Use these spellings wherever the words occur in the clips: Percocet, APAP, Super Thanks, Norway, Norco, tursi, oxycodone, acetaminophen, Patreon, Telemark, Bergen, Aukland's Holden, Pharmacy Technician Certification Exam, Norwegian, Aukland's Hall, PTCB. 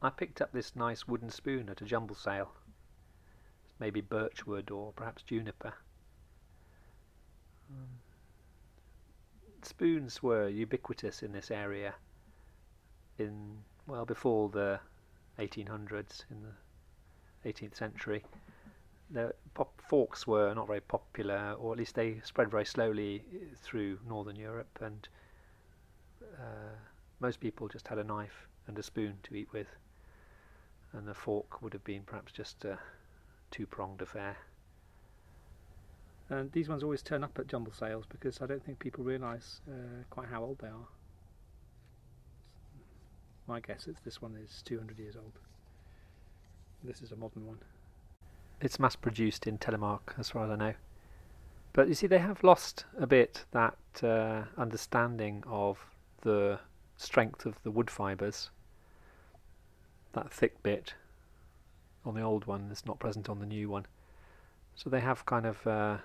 I picked up this nice wooden spoon at a jumble sale. It's maybe birchwood or perhaps juniper. Spoons were ubiquitous in this area in, well, before the 1800s, in the 18th century. The forks were not very popular, or at least they spread very slowly through northern Europe, and most people just had a knife and a spoon to eat with, and the fork would have been perhaps just a two-pronged affair. And these ones always turn up at jumble sales because I don't think people realise quite how old they are. My guess is this one is 200 years old. This is a modern one. It's mass-produced in Telemark, as far as I know. But you see, they have lost a bit that understanding of the strength of the wood fibres. That thick bit on the old one is not present on the new one. So they have kind of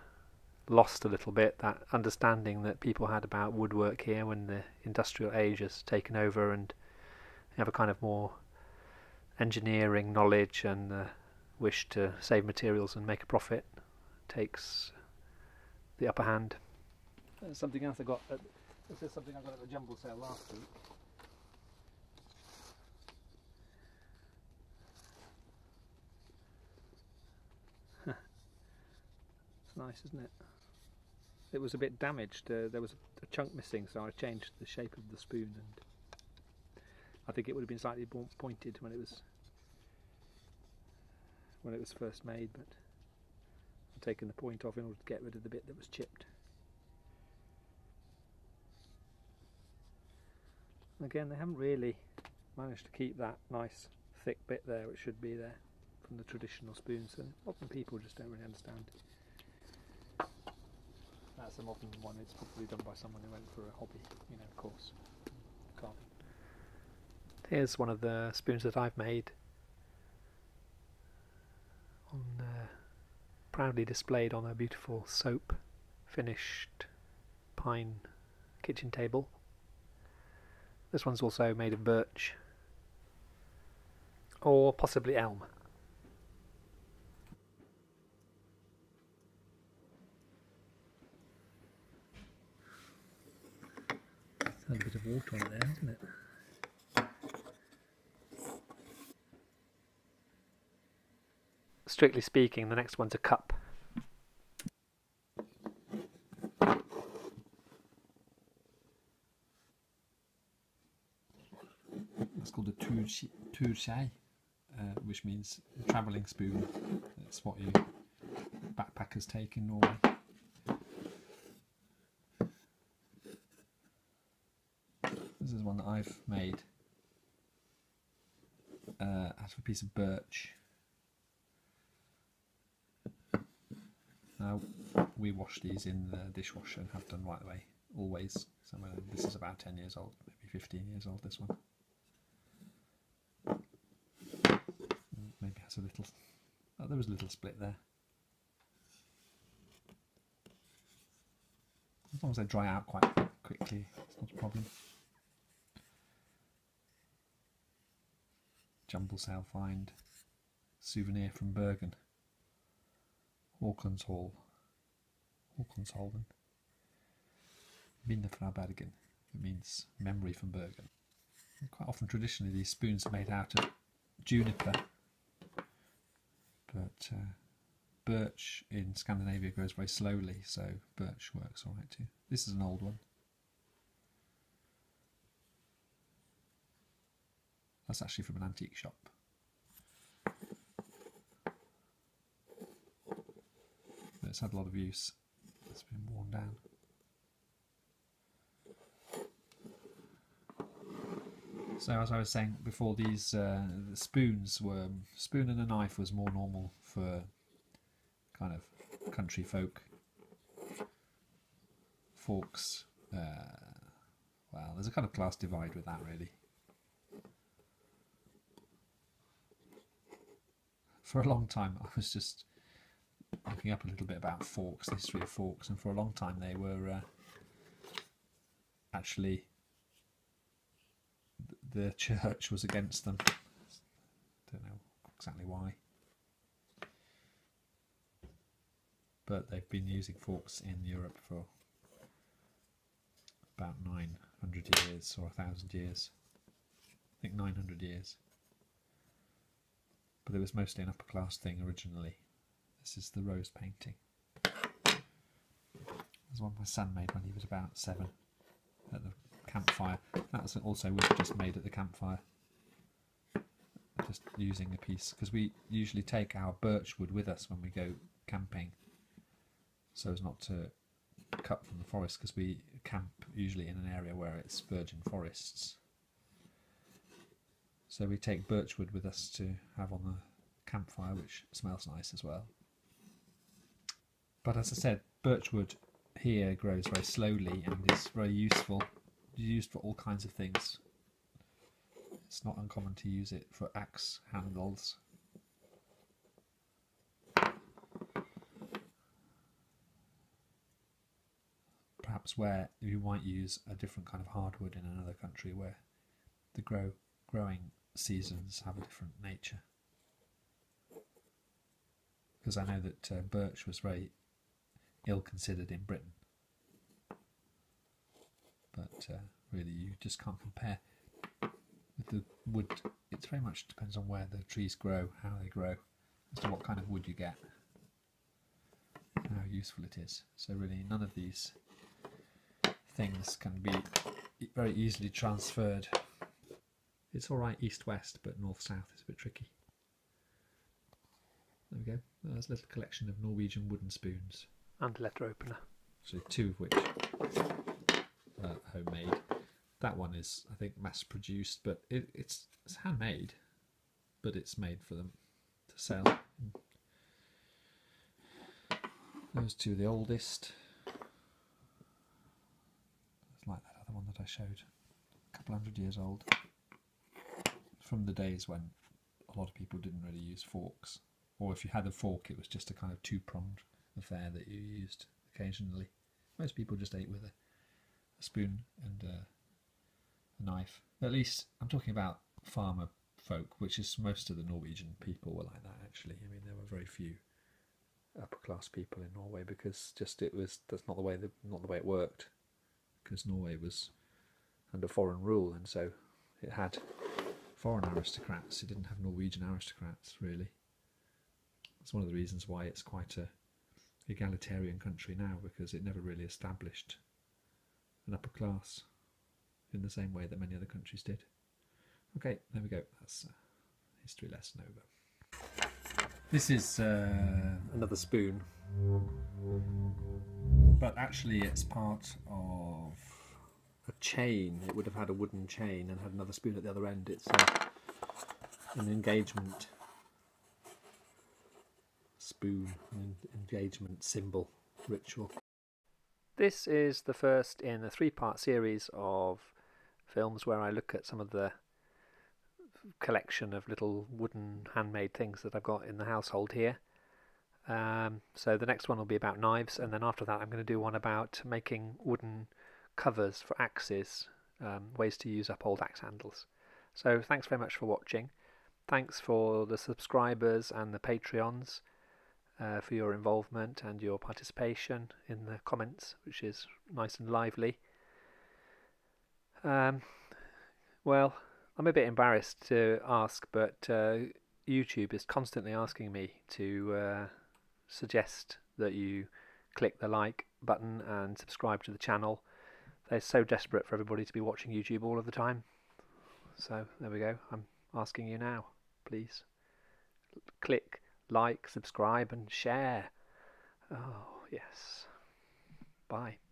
lost a little bit that understanding that people had about woodwork here when the industrial age has taken over, and they have a kind of more engineering knowledge and wish to save materials and make a profit takes the upper hand. There's something else I got. This is something I got at the jumble sale last week. It's nice, isn't it? It was a bit damaged. There was a chunk missing, so I changed the shape of the spoon, and I think it would have been slightly more pointed when it was first made, but I've taken the point off in order to get rid of the bit that was chipped. Again, they haven't really managed to keep that nice thick bit there which should be there from the traditional spoon, so often people just don't really understand. That's a modern one. It's probably done by someone who went for a hobby, you know, of course. Carving. Here's one of the spoons that I've made. Proudly displayed on a beautiful soap finished pine kitchen table. This one's also made of birch, or possibly elm. It's had a bit of water on it there, hasn't it? Strictly speaking, the next one's a cup. It's called a tursi, which means travelling spoon. It's what you backpackers take in Norway. This is one that I've made out of a piece of birch. Now, we wash these in the dishwasher and have done right the way, always. Somewhere. This is about 10 years old, maybe 15 years old, this one. Maybe has a little... Oh, there was a little split there. As long as they dry out quite quickly, it's not a problem. Jumble sale find. Souvenir from Bergen. Aukland's Hall, Aukland's Holden, Minne fra Bergen, it means memory from Bergen. And quite often traditionally these spoons are made out of juniper, but birch in Scandinavia grows very slowly, so birch works alright too. This is an old one. That's actually from an antique shop. It's had a lot of use. It's been worn down. So as I was saying before, these the spoons were... spoon and a knife was more normal for kind of country folk. Forks, well, there's a kind of class divide with that really. For a long time I was just looking up a little bit about forks, the history of forks, and for a long time they were actually the church was against them. exactly why. But they've been using forks in Europe for about 900 years or 1,000 years. I think 900 years. But it was mostly an upper class thing originally. This is the rose painting. There's one my son made when he was about 7 at the campfire. That was also was just made at the campfire. Just using a piece, because we usually take our birch wood with us when we go camping, so as not to cut from the forest, because we camp usually in an area where it's virgin forests. So we take birch wood with us to have on the campfire, which smells nice as well. But as I said, birch wood here grows very slowly and is very useful, used for all kinds of things. It's not uncommon to use it for axe handles. Perhaps where you might use a different kind of hardwood in another country where the growing seasons have a different nature. Because I know that birch was very ill considered in Britain. But really you just can't compare. With the wood, it very much depends on where the trees grow, how they grow, as to what kind of wood you get, and how useful it is. So really none of these things can be very easily transferred. It's alright east-west, but north-south is a bit tricky. There we go, there's a little collection of Norwegian wooden spoons. And letter opener. So 2 of which are homemade. That one is, I think, mass-produced, but it's handmade, but it's made for them to sell. Those 2 are the oldest. It's like that other one that I showed, a couple hundred years old, from the days when a lot of people didn't really use forks, or if you had a fork, it was just a kind of 2-pronged affair that you used occasionally. Most people just ate with a spoon and knife. At least I'm talking about farmer folk, which is most of the Norwegian people were like that actually. I mean, there were very few upper class people in Norway, because just that's not the way it worked, because Norway was under foreign rule, and so it had foreign aristocrats. It didn't have Norwegian aristocrats really. That's one of the reasons why it's quite a egalitarian country now, because it never really established an upper class in the same way that many other countries did. Okay, there we go. That's history lesson over. This is another spoon, but actually it's part of a chain. It would have had a wooden chain and had another spoon at the other end. It's an engagement spoon, an engagement symbol, ritual. This is the first in a 3-part series of films where I look at some of the collection of little wooden handmade things that I've got in the household here. So the next one will be about knives, and then after that I'm going to do one about making wooden covers for axes, ways to use up old axe handles. So thanks very much for watching. Thanks for the subscribers and the Patreons for your involvement and your participation in the comments, which is nice and lively. Well, I'm a bit embarrassed to ask, but YouTube is constantly asking me to suggest that you click the like button and subscribe to the channel. They're so desperate for everybody to be watching YouTube all of the time. So there we go, I'm asking you now, please. Click, like, subscribe and share. Oh yes, bye.